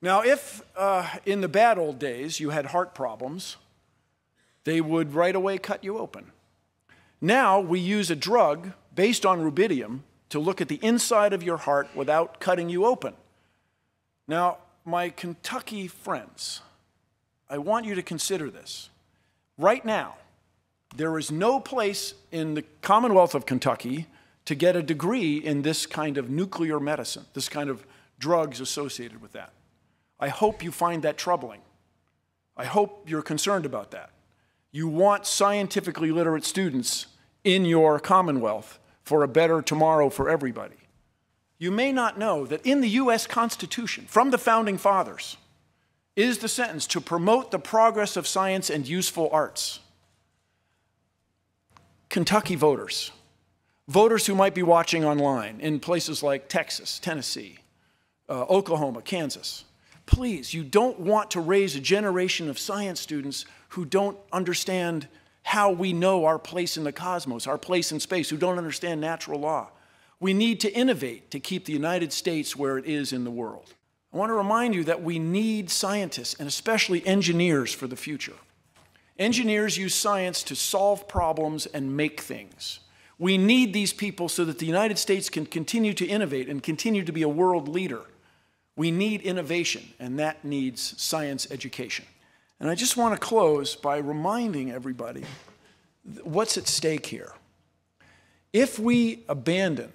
Now, if in the bad old days you had heart problems, they would right away cut you open. Now we use a drug based on rubidium to look at the inside of your heart without cutting you open. Now, my Kentucky friends, I want you to consider this. Right now, there is no place in the Commonwealth of Kentucky to get a degree in this kind of nuclear medicine, this kind of drugs associated with that. I hope you find that troubling. I hope you're concerned about that. You want scientifically literate students in your Commonwealth for a better tomorrow for everybody. You may not know that in the U.S. Constitution, from the Founding Fathers, is the sentence to promote the progress of science and useful arts. Kentucky voters, voters who might be watching online in places like Texas, Tennessee, Oklahoma, Kansas, please, you don't want to raise a generation of science students who don't understand how we know our place in the cosmos, our place in space, who don't understand natural law. We need to innovate to keep the United States where it is in the world. I want to remind you that we need scientists, and especially engineers, for the future. Engineers use science to solve problems and make things. We need these people so that the United States can continue to innovate and continue to be a world leader. We need innovation, and that needs science education. And I just want to close by reminding everybody what's at stake here. If we abandon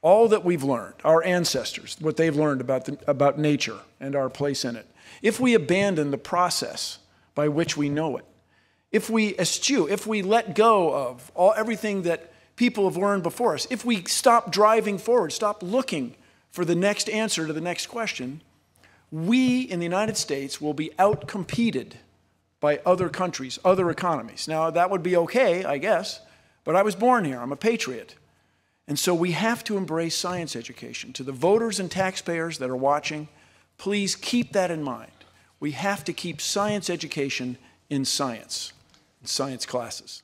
all that we've learned, our ancestors, what they've learned about nature and our place in it, if we abandon the process by which we know it, if we eschew, if we let go of everything that people have learned before us, if we stop driving forward, stop looking for the next answer to the next question, we in the United States will be outcompeted by other countries, other economies. Now, that would be okay, I guess, but I was born here. I'm a patriot. And so we have to embrace science education. To the voters and taxpayers that are watching, please keep that in mind. We have to keep science education in science classes.